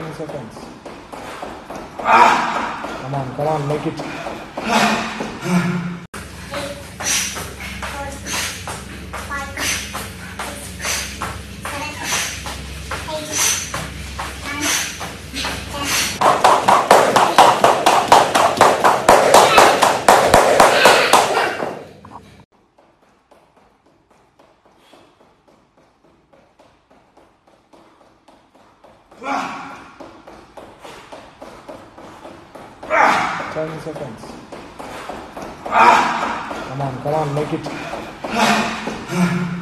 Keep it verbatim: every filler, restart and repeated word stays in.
ten seconds. Come on, come on, make it. ten seconds. Come on, come on, make it.